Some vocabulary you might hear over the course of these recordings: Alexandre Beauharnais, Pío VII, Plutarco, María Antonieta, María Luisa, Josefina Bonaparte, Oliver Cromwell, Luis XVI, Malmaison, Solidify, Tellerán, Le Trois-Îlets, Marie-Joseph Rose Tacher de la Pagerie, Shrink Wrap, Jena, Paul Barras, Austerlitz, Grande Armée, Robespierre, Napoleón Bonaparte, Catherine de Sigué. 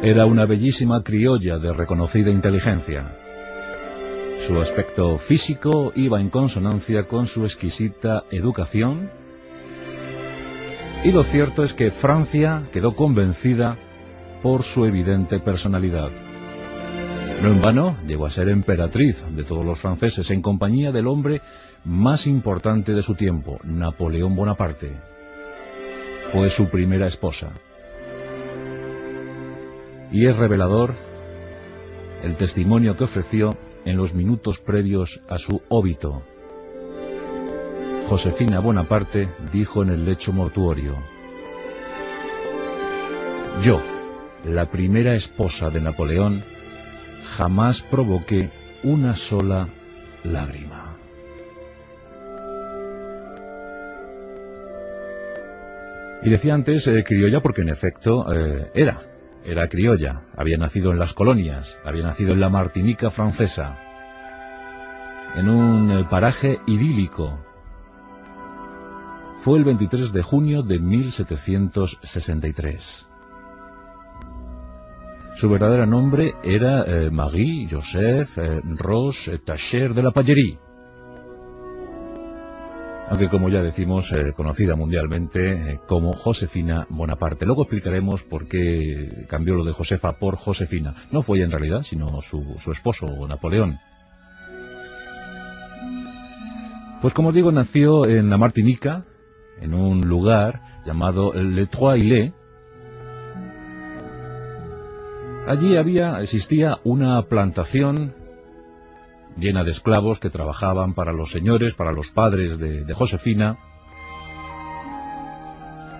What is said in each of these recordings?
Era una bellísima criolla de reconocida inteligencia. Su aspecto físico iba en consonancia con su exquisita educación, y lo cierto es que Francia quedó convencida por su evidente personalidad. No en vano llegó a ser emperatriz de todos los franceses en compañía del hombre más importante de su tiempo, Napoleón Bonaparte. Fue su primera esposa. Y es revelador el testimonio que ofreció en los minutos previos a su óbito. Josefina Bonaparte dijo en el lecho mortuorio: yo, la primera esposa de Napoleón, jamás provoqué una sola lágrima. Y decía antes criolla porque en efecto era criolla, había nacido en las colonias, había nacido en la Martinica francesa, en un paraje idílico. Fue el 23 de junio de 1763. Su verdadero nombre era Marie-Joseph Rose Tacher de la Pagerie, aunque, como ya decimos, conocida mundialmente como Josefina Bonaparte. Luego explicaremos por qué cambió lo de Josefa por Josefina. No fue ella en realidad, sino su esposo, Napoleón. Pues como os digo, nació en la Martinica, en un lugar llamado Le Trois-Îlets. Allí existía una plantación llena de esclavos que trabajaban para los señores, para los padres de Josefina.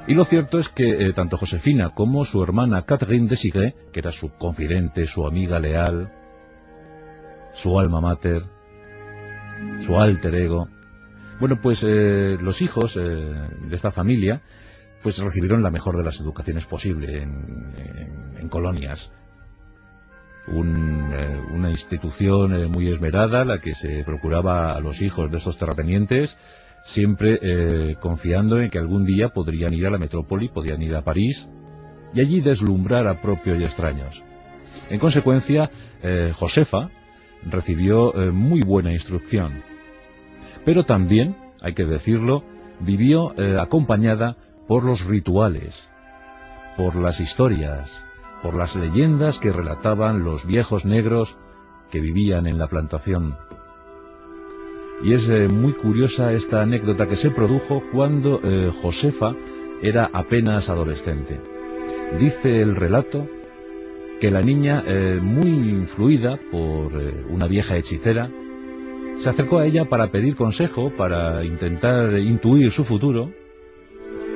Y lo cierto es que tanto Josefina como su hermana Catherine de Sigué, que era su confidente, su amiga leal, su alma mater, su alter ego, bueno, pues los hijos de esta familia pues recibieron la mejor de las educaciones posible en colonias. Una institución muy esmerada, la que se procuraba a los hijos de estos terratenientes, siempre confiando en que algún día podrían ir a la metrópoli, podían ir a París, y allí deslumbrar a propios y extraños. En consecuencia, Josefa recibió muy buena instrucción, pero también, hay que decirlo, vivió acompañada por los rituales, por las historias, por las leyendas que relataban los viejos negros que vivían en la plantación. Y es muy curiosa esta anécdota que se produjo cuando Josefa era apenas adolescente. Dice el relato que la niña, muy influida por una vieja hechicera, se acercó a ella para pedir consejo, para intentar intuir su futuro,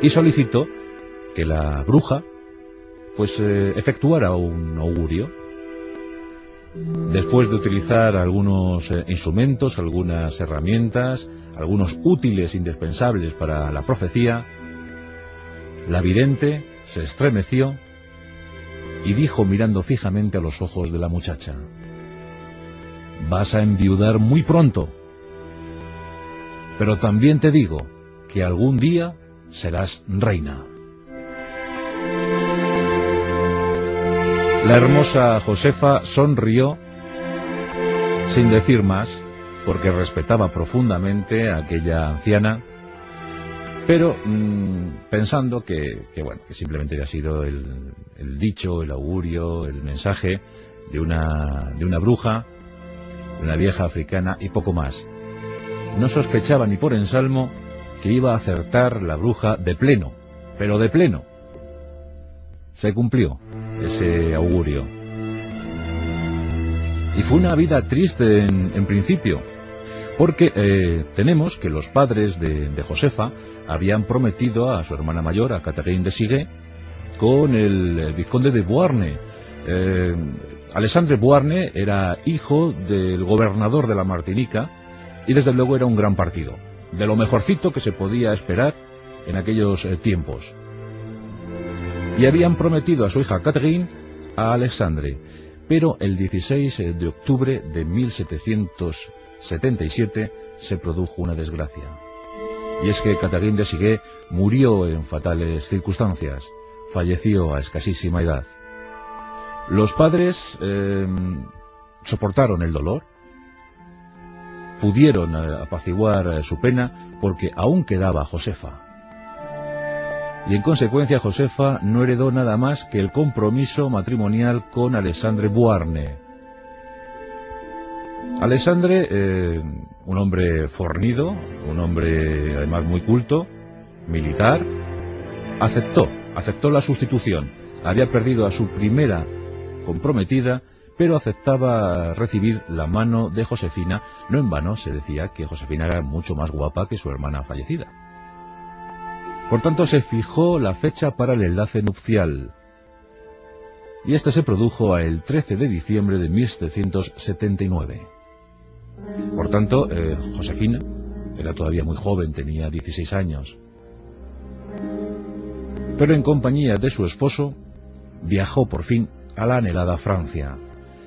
y solicitó que la bruja pues efectuara un augurio. Después de utilizar algunos instrumentos, algunas herramientas, algunos útiles indispensables para la profecía, la vidente se estremeció y dijo, mirando fijamente a los ojos de la muchacha: vas a enviudar muy pronto, pero también te digo que algún día serás reina. La hermosa Josefa sonrió sin decir más, porque respetaba profundamente a aquella anciana, pero pensando que simplemente había sido el dicho, el augurio, el mensaje de una bruja, una vieja africana y poco más. No sospechaba ni por ensalmo que iba a acertar la bruja de pleno, pero de pleno. Se cumplió ese augurio. Y fue una vida triste en principio, porque tenemos que los padres de Josefa habían prometido a su hermana mayor, a Catherine de Sigué, con el vizconde de Beauharnais. Alexandre Beauharnais era hijo del gobernador de la Martinica y desde luego era un gran partido, de lo mejorcito que se podía esperar en aquellos tiempos. Y habían prometido a su hija Catherine a Alexandre, pero el 16 de octubre de 1777 se produjo una desgracia. Y es que Catherine de Sigué murió en fatales circunstancias, falleció a escasísima edad. Los padres soportaron el dolor, pudieron apaciguar su pena porque aún quedaba Josefa. Y en consecuencia Josefa no heredó nada más que el compromiso matrimonial con Alexandre Beauharnais. Alexandre, un hombre fornido, un hombre además muy culto, militar, aceptó la sustitución. Había perdido a su primera comprometida, pero aceptaba recibir la mano de Josefina. No en vano se decía que Josefina era mucho más guapa que su hermana fallecida. Por tanto, se fijó la fecha para el enlace nupcial, y este se produjo el 13 de diciembre de 1779. Por tanto, Josefina era todavía muy joven, tenía 16 años. Pero en compañía de su esposo, viajó por fin a la anhelada Francia.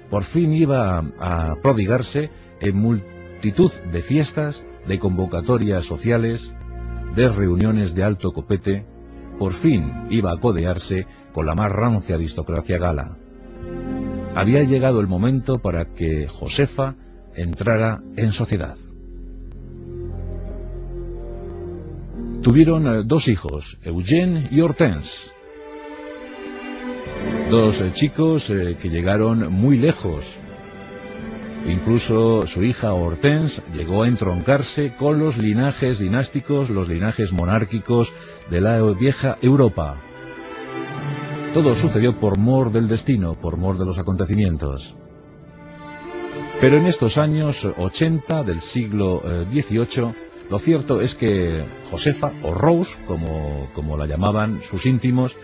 Por fin iba a prodigarse en multitud de fiestas, de convocatorias sociales, de reuniones de alto copete. Por fin iba a codearse con la más rancia aristocracia gala. Había llegado el momento para que Josefa entrara en sociedad. Tuvieron dos hijos, Eugène y Hortense. Dos chicos que llegaron muy lejos. Incluso su hija Hortense llegó a entroncarse con los linajes dinásticos, los linajes monárquicos de la vieja Europa. Todo sucedió por mor del destino, por mor de los acontecimientos. Pero en estos años 80 del siglo XVIII, lo cierto es que Josefa, o Rose, como la llamaban sus íntimos,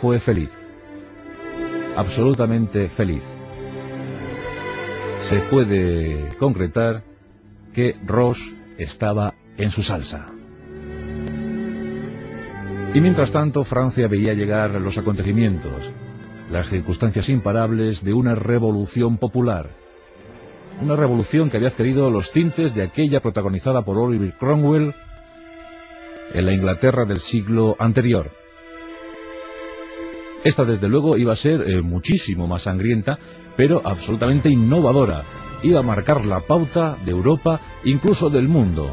fue feliz. Absolutamente feliz. Se puede concretar que Rose estaba en su salsa. Y mientras tanto, Francia veía llegar los acontecimientos, las circunstancias imparables de una revolución popular. Una revolución que había adquirido los tintes de aquella protagonizada por Oliver Cromwell en la Inglaterra del siglo anterior. Esta, desde luego, iba a ser muchísimo más sangrienta, pero absolutamente innovadora. Iba a marcar la pauta de Europa, incluso del mundo.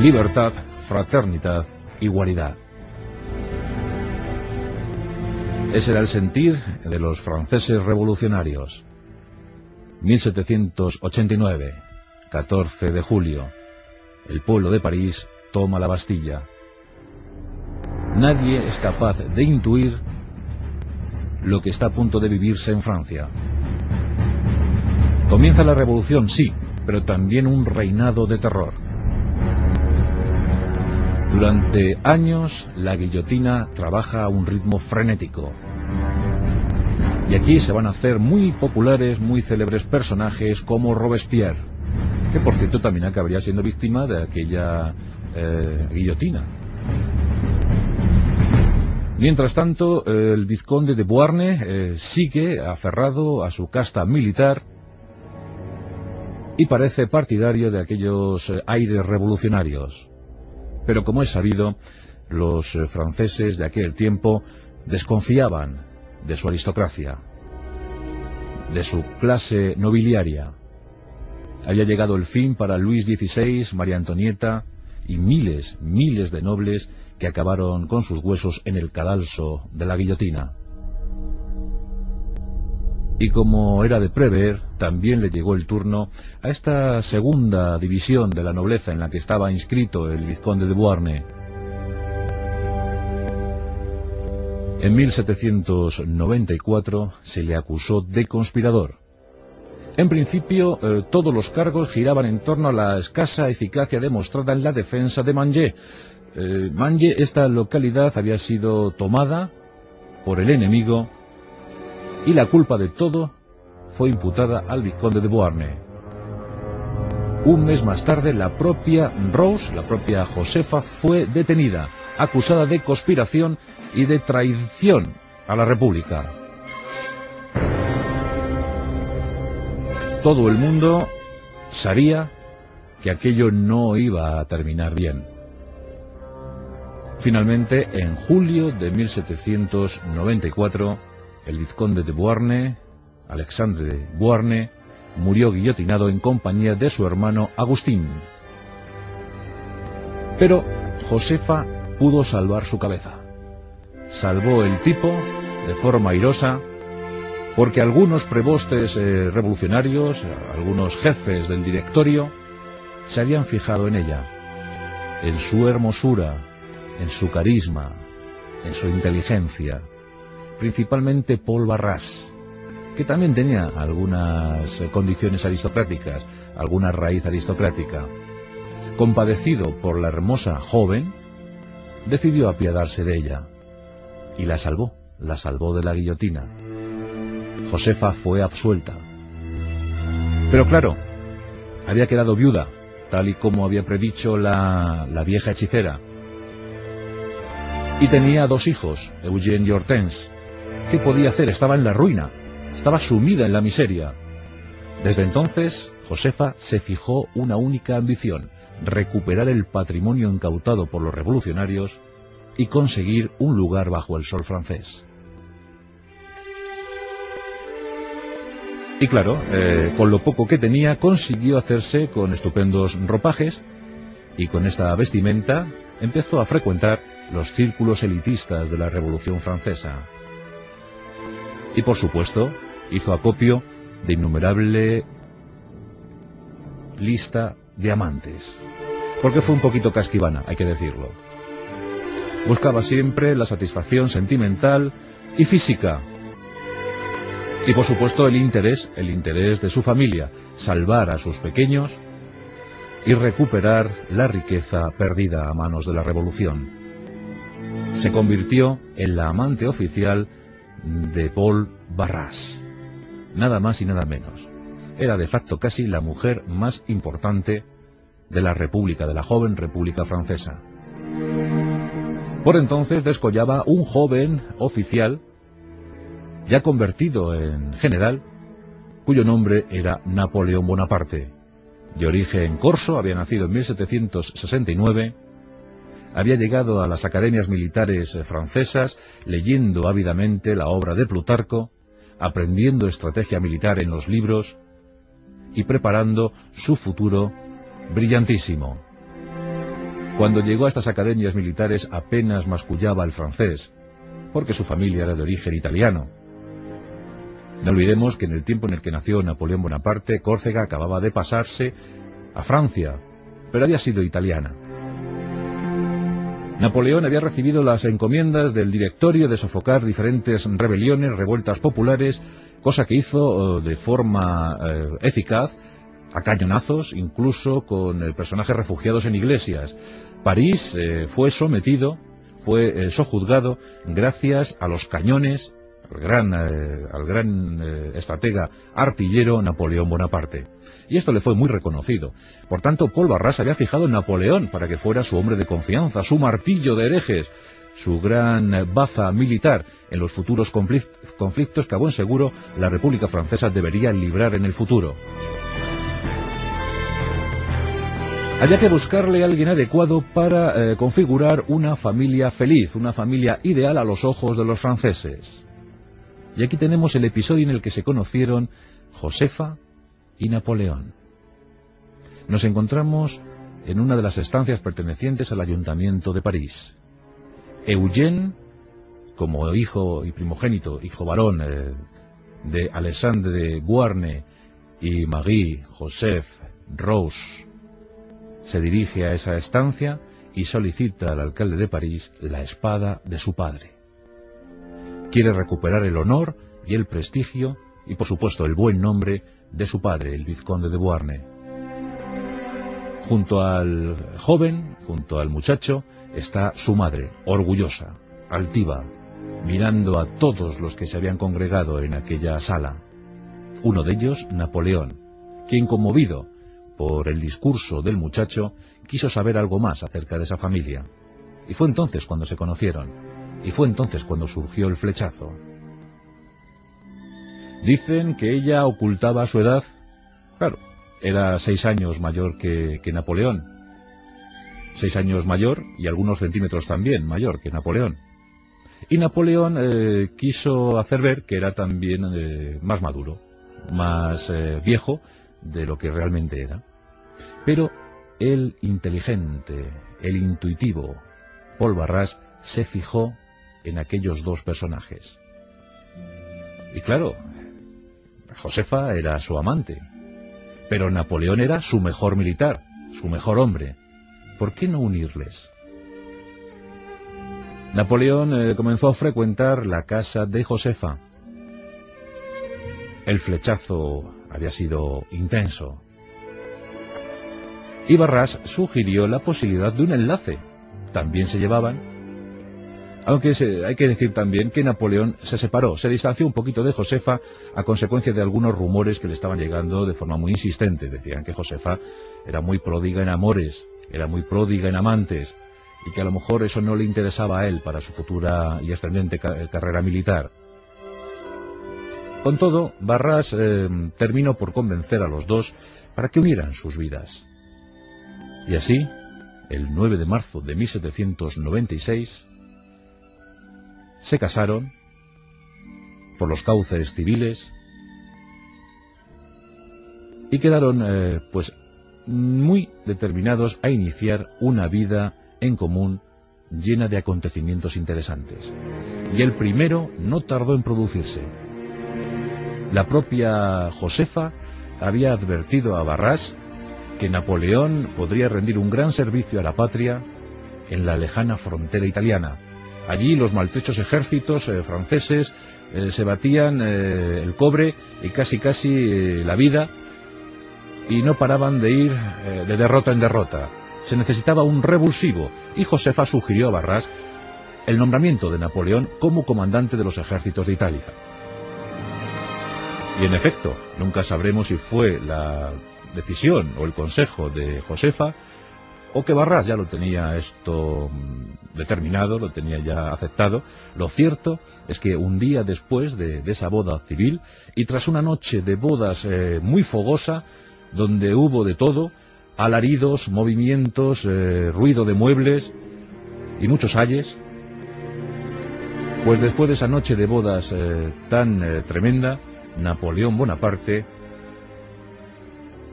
Libertad, fraternidad, igualdad. Ese era el sentir de los franceses revolucionarios. 1789, 14 de julio. El pueblo de París toma la Bastilla. Nadie es capaz de intuir lo que está a punto de vivirse en Francia. Comienza la revolución, sí, pero también un reinado de terror. Durante años, la guillotina trabaja a un ritmo frenético. Y aquí se van a hacer muy populares, muy célebres personajes como Robespierre, que por cierto también acabaría siendo víctima de aquella guillotina. Mientras tanto, el vizconde de Beauharnais sigue aferrado a su casta militar y parece partidario de aquellos aires revolucionarios. Pero como es sabido, los franceses de aquel tiempo desconfiaban de su aristocracia, de su clase nobiliaria. Había llegado el fin para Luis XVI, María Antonieta y miles de nobles que acabaron con sus huesos en el cadalso de la guillotina. Y como era de prever, también le llegó el turno a esta segunda división de la nobleza en la que estaba inscrito el vizconde de Beauharnais. En 1794 se le acusó de conspirador. En principio, todos los cargos giraban en torno a la escasa eficacia demostrada en la defensa de Manglé. Manglé, esta localidad había sido tomada por el enemigo y la culpa de todo fue imputada al vizconde de Beauharnais. Un mes más tarde, la propia Rose, la propia Josefa, fue detenida, acusada de conspiración y de traición a la República. Todo el mundo sabía que aquello no iba a terminar bien. Finalmente, en julio de 1794, el vizconde de Beauharnais, Alexandre Beauharnais, murió guillotinado en compañía de su hermano Agustín. Pero Josefa pudo salvar su cabeza. Salvó el tipo, de forma airosa, porque algunos prebostes revolucionarios, algunos jefes del directorio, se habían fijado en ella, en su hermosura, en su carisma, en su inteligencia, principalmente Paul Barras, que también tenía algunas condiciones aristocráticas, alguna raíz aristocrática. Compadecido por la hermosa joven, decidió apiadarse de ella y la salvó de la guillotina. Josefa fue absuelta. Pero claro, había quedado viuda, tal y como había predicho la vieja hechicera. Y tenía dos hijos, Eugène y Hortense. ¿Qué podía hacer? Estaba en la ruina, estaba sumida en la miseria. Desde entonces, Josefa se fijó una única ambición: recuperar el patrimonio incautado por los revolucionarios y conseguir un lugar bajo el sol francés. Y claro, con lo poco que tenía consiguió hacerse con estupendos ropajes, y con esta vestimenta empezó a frecuentar los círculos elitistas de la Revolución Francesa. Y por supuesto, hizo acopio de innumerable lista de amantes, porque fue un poquito casquivana, hay que decirlo. Buscaba siempre la satisfacción sentimental y física. Y por supuesto el interés de su familia, salvar a sus pequeños y recuperar la riqueza perdida a manos de la revolución. Se convirtió en la amante oficial de Paul Barras, nada más y nada menos. Era de facto casi la mujer más importante de la República, de la joven República Francesa. Por entonces descollaba un joven oficial, ya convertido en general, cuyo nombre era Napoleón Bonaparte. De origen corso, había nacido en 1769, había llegado a las academias militares francesas leyendo ávidamente la obra de Plutarco, aprendiendo estrategia militar en los libros y preparando su futuro brillantísimo. Cuando llegó a estas academias militares apenas mascullaba el francés, porque su familia era de origen italiano. No olvidemos que en el tiempo en el que nació Napoleón Bonaparte, Córcega acababa de pasarse a Francia, pero había sido italiana. Napoleón había recibido las encomiendas del directorio de sofocar diferentes rebeliones, revueltas populares, cosa que hizo de forma eficaz, a cañonazos, incluso con personajes refugiados en iglesias. París fue sometido, fue sojuzgado gracias a los cañones, al gran estratega artillero Napoleón Bonaparte. Y esto le fue muy reconocido. Por tanto, Paul Barras había fijado en Napoleón para que fuera su hombre de confianza, su martillo de herejes, su gran baza militar en los futuros conflictos que a buen seguro la República Francesa debería librar en el futuro. Había que buscarle a alguien adecuado para configurar una familia feliz, una familia ideal a los ojos de los franceses. Y aquí tenemos el episodio en el que se conocieron Josefa y Napoleón. Nos encontramos en una de las estancias pertenecientes al Ayuntamiento de París. Eugène, como hijo y primogénito, hijo varón de Alexandre Beauharnais y Marie-Joseph Rose, se dirige a esa estancia y solicita al alcalde de París la espada de su padre. Quiere recuperar el honor y el prestigio y, por supuesto, el buen nombre de su padre, el vizconde de Beauharnais. Junto al joven, junto al muchacho, está su madre, orgullosa, altiva, mirando a todos los que se habían congregado en aquella sala. Uno de ellos, Napoleón, quien, conmovido por el discurso del muchacho, quiso saber algo más acerca de esa familia. Y fue entonces cuando se conocieron. Y fue entonces cuando surgió el flechazo. Dicen que ella ocultaba su edad. Claro, era 6 años mayor que Napoleón. 6 años mayor y algunos centímetros también mayor que Napoleón. Y Napoleón quiso hacer ver que era también más maduro, más viejo de lo que realmente era. Pero el inteligente, el intuitivo Paul Barras se fijó en aquellos dos personajes. Y claro, Josefa era su amante, pero Napoleón era su mejor militar, su mejor hombre. ¿Por qué no unirles? Napoleón comenzó a frecuentar la casa de Josefa. El flechazo había sido intenso. Y Barras sugirió la posibilidad de un enlace. También se llevaban. Aunque hay que decir también que Napoleón se separó, se distanció un poquito de Josefa a consecuencia de algunos rumores que le estaban llegando de forma muy insistente. Decían que Josefa era muy pródiga en amores, era muy pródiga en amantes, y que a lo mejor eso no le interesaba a él para su futura y ascendente carrera militar. Con todo, Barras terminó por convencer a los dos para que unieran sus vidas. Y así, el 9 de marzo de 1796... se casaron por los cauces civiles y quedaron pues muy determinados a iniciar una vida en común llena de acontecimientos interesantes. Y el primero no tardó en producirse. La propia Josefa había advertido a Barras que Napoleón podría rendir un gran servicio a la patria en la lejana frontera italiana. Allí los maltrechos ejércitos franceses se batían el cobre y casi la vida, y no paraban de ir de derrota en derrota. Se necesitaba un revulsivo, y Josefa sugirió a Barras el nombramiento de Napoleón como comandante de los ejércitos de Italia. Y en efecto, nunca sabremos si fue la decisión o el consejo de Josefa, o que Barras ya lo tenía esto determinado, lo tenía ya aceptado. Lo cierto es que un día después de esa boda civil, y tras una noche de bodas muy fogosa, donde hubo de todo, alaridos, movimientos, ruido de muebles y muchos ayes, pues después de esa noche de bodas tan tremenda, Napoleón Bonaparte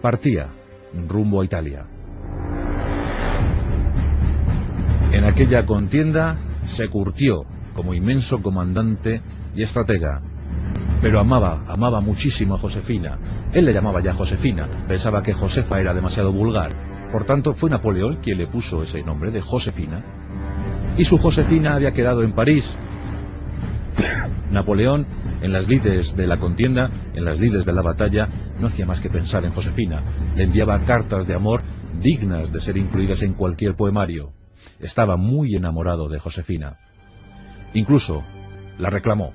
partía rumbo a Italia. En aquella contienda se curtió como inmenso comandante y estratega, pero amaba muchísimo a Josefina. Él le llamaba ya Josefina, pensaba que Josefa era demasiado vulgar. Por tanto, fue Napoleón quien le puso ese nombre de Josefina, y su Josefina había quedado en París. Napoleón, en las lides de la contienda, en las lides de la batalla, no hacía más que pensar en Josefina. Le enviaba cartas de amor dignas de ser incluidas en cualquier poemario. Estaba muy enamorado de Josefina. Incluso la reclamó.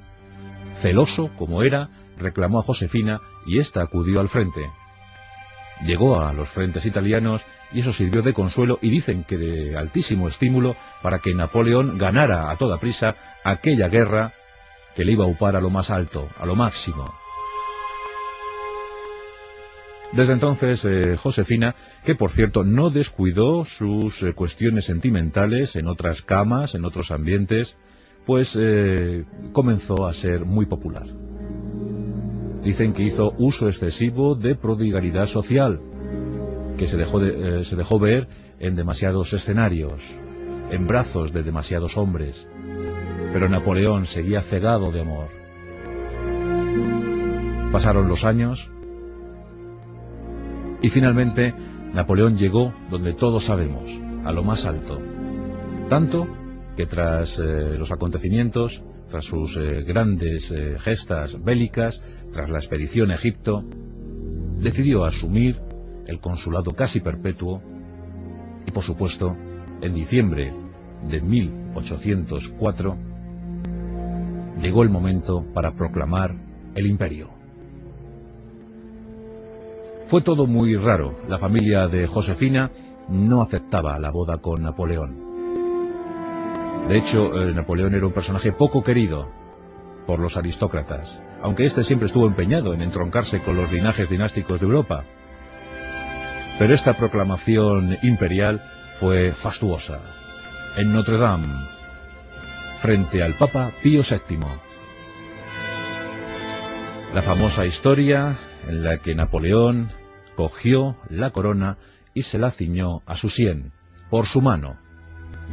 Celoso como era, reclamó a Josefina y ésta acudió al frente. Llegó a los frentes italianos y eso sirvió de consuelo, y dicen que de altísimo estímulo, para que Napoleón ganara a toda prisa aquella guerra que le iba a upar a lo más alto, a lo máximo. Desde entonces, Josefina, que por cierto no descuidó sus cuestiones sentimentales en otras camas, en otros ambientes, pues comenzó a ser muy popular. Dicen que hizo uso excesivo de prodigalidad social, que se dejó ver en demasiados escenarios, en brazos de demasiados hombres. Pero Napoleón seguía cegado de amor. Pasaron los años, y finalmente Napoleón llegó donde todos sabemos, a lo más alto. Tanto que tras los acontecimientos, tras sus grandes gestas bélicas, tras la expedición a Egipto, decidió asumir el consulado casi perpetuo y, por supuesto, en diciembre de 1804 llegó el momento para proclamar el imperio. Fue todo muy raro. La familia de Josefina no aceptaba la boda con Napoleón. De hecho, Napoleón era un personaje poco querido por los aristócratas, aunque este siempre estuvo empeñado en entroncarse con los linajes dinásticos de Europa. Pero esta proclamación imperial fue fastuosa. En Notre Dame frente al Papa Pío VII. La famosa historia en la que Napoleón cogió la corona y se la ciñó a su sien, por su mano.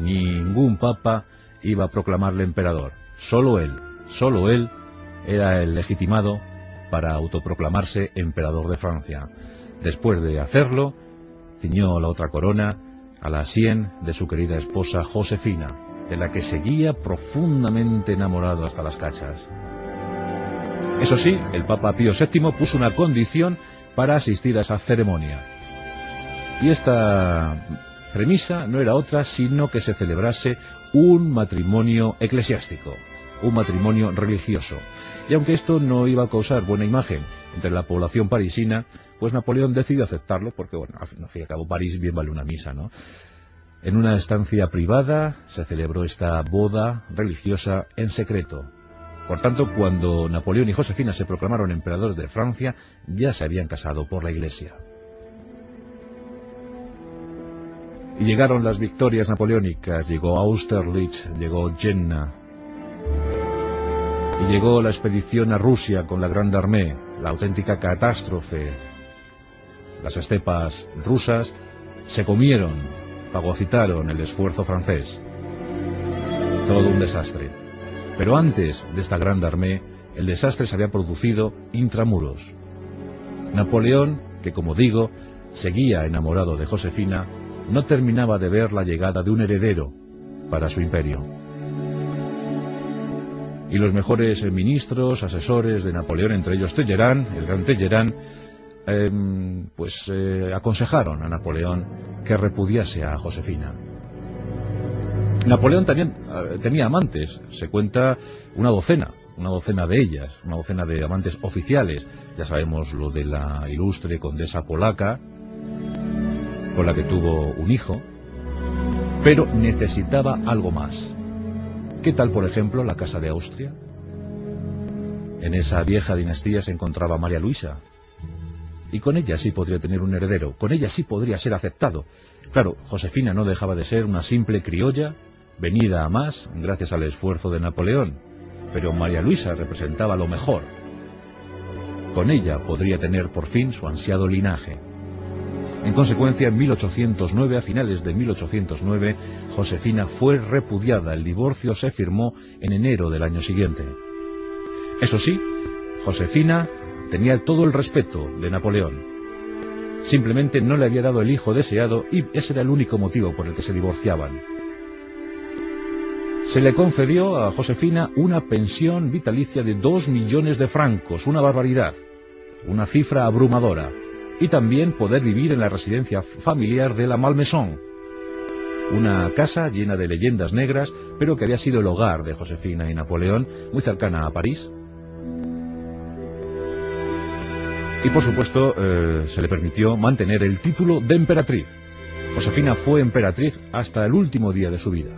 Ningún papa iba a proclamarle emperador, solo él era el legitimado para autoproclamarse emperador de Francia. Después de hacerlo, ciñó la otra corona a la sien de su querida esposa Josefina, de la que seguía profundamente enamorado hasta las cachas. Eso sí, el Papa Pío VII puso una condición para asistir a esa ceremonia. Y esta premisa no era otra sino que se celebrase un matrimonio eclesiástico, un matrimonio religioso. Y aunque esto no iba a causar buena imagen entre la población parisina, pues Napoleón decidió aceptarlo, porque bueno, al fin y al cabo París bien vale una misa, ¿no? En una estancia privada se celebró esta boda religiosa en secreto. Por tanto, cuando Napoleón y Josefina se proclamaron emperadores de Francia, ya se habían casado por la Iglesia. Y llegaron las victorias napoleónicas, llegó Austerlitz, llegó Jena, y llegó la expedición a Rusia con la Grande Armée, la auténtica catástrofe. Las estepas rusas se comieron, fagocitaron el esfuerzo francés. Todo un desastre. Pero antes de esta Grande Armée, el desastre se había producido intramuros. Napoleón, que como digo, seguía enamorado de Josefina, no terminaba de ver la llegada de un heredero para su imperio. Y los mejores ministros, asesores de Napoleón, entre ellos Tellerán, el gran Tellerán, aconsejaron a Napoleón que repudiase a Josefina. Napoleón también tenía amantes, se cuenta una docena de ellas, una docena de amantes oficiales. Ya sabemos lo de la ilustre condesa polaca, con la que tuvo un hijo, pero necesitaba algo más. ¿Qué tal, por ejemplo, la Casa de Austria? En esa vieja dinastía se encontraba María Luisa. Y con ella sí podría tener un heredero, con ella sí podría ser aceptado. Claro, Josefina no dejaba de ser una simple criolla, venida a más gracias al esfuerzo de Napoleón. Pero María Luisa representaba lo mejor. Con ella podría tener por fin su ansiado linaje. En consecuencia, en 1809, a finales de 1809, Josefina fue repudiada. El divorcio se firmó en enero del año siguiente. Eso sí, Josefina tenía todo el respeto de Napoleón. Simplemente no le había dado el hijo deseado y ese era el único motivo por el que se divorciaban. Se le concedió a Josefina una pensión vitalicia de 2 millones de francos, una barbaridad, una cifra abrumadora. Y también poder vivir en la residencia familiar de la Malmaison, una casa llena de leyendas negras, pero que había sido el hogar de Josefina y Napoleón, muy cercana a París. Y por supuesto se le permitió mantener el título de emperatriz. Josefina fue emperatriz hasta el último día de su vida.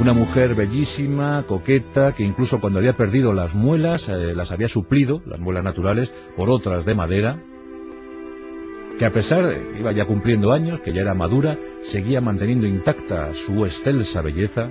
Una mujer bellísima, coqueta, que incluso cuando había perdido las muelas, las había suplido, las muelas naturales, por otras de madera, que a pesar de que iba ya cumpliendo años, que ya era madura, seguía manteniendo intacta su excelsa belleza.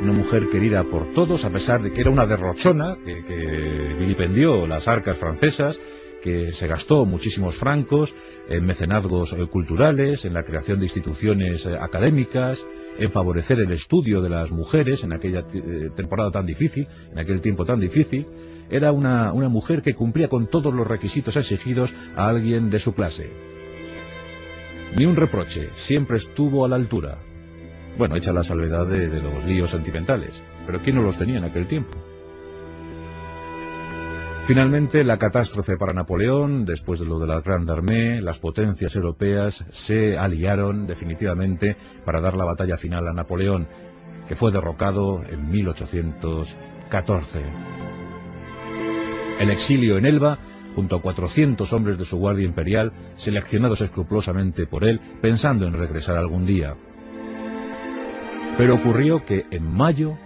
Una mujer querida por todos, a pesar de que era una derrochona, que vilipendió las arcas francesas, que se gastó muchísimos francos en mecenazgos culturales, en la creación de instituciones académicas, en favorecer el estudio de las mujeres en aquella temporada tan difícil, en aquel tiempo tan difícil. Era una mujer que cumplía con todos los requisitos exigidos a alguien de su clase. Ni un reproche, siempre estuvo a la altura. Bueno, hecha la salvedad de los líos sentimentales, pero ¿quién no los tenía en aquel tiempo? Finalmente, la catástrofe para Napoleón, después de lo de la Grande Armée, las potencias europeas se aliaron definitivamente para dar la batalla final a Napoleón, que fue derrocado en 1814. El exilio en Elba, junto a 400 hombres de su guardia imperial, seleccionados escrupulosamente por él, pensando en regresar algún día. Pero ocurrió que en mayo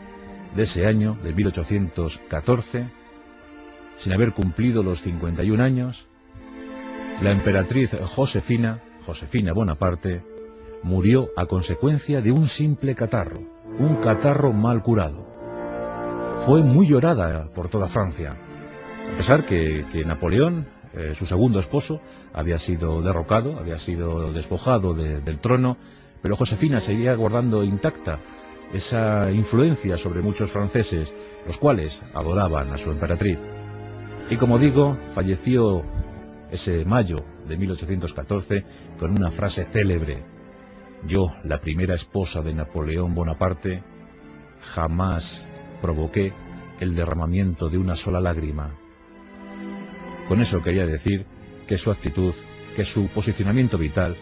de ese año, de 1814, sin haber cumplido los 51 años, la emperatriz Josefina Bonaparte, murió a consecuencia de un simple catarro. un catarro mal curado. Fue muy llorada por toda Francia, a pesar que Napoleón, su segundo esposo, había sido derrocado, había sido despojado del trono, pero Josefina seguía guardando intacta esa influencia sobre muchos franceses, los cuales adoraban a su emperatriz. Y como digo, falleció ese mayo de 1814 con una frase célebre: yo, la primera esposa de Napoleón Bonaparte, jamás provoqué el derramamiento de una sola lágrima. Con eso quería decir que su actitud, que su posicionamiento vital,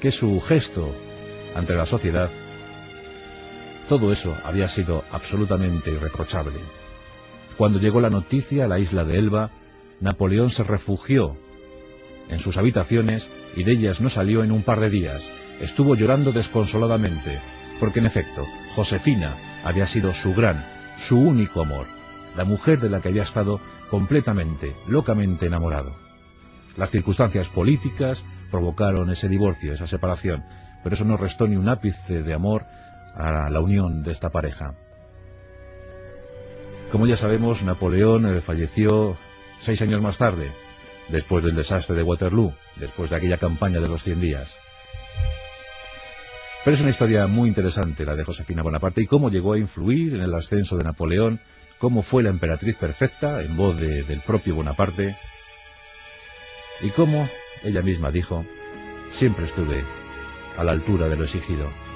que su gesto ante la sociedad, todo eso había sido absolutamente irreprochable. Cuando llegó la noticia a la isla de Elba, Napoleón se refugió en sus habitaciones y de ellas no salió en un par de días. Estuvo llorando desconsoladamente, porque en efecto, Josefina había sido su gran, su único amor, la mujer de la que había estado completamente, locamente enamorado. Las circunstancias políticas provocaron ese divorcio, esa separación, pero eso no restó ni un ápice de amor a la unión de esta pareja. Como ya sabemos, Napoleón falleció 6 años más tarde, después del desastre de Waterloo, después de aquella campaña de los 100 días. Pero es una historia muy interesante la de Josefina Bonaparte y cómo llegó a influir en el ascenso de Napoleón, cómo fue la emperatriz perfecta en voz del propio Bonaparte y cómo, ella misma dijo, siempre estuve a la altura de lo exigido.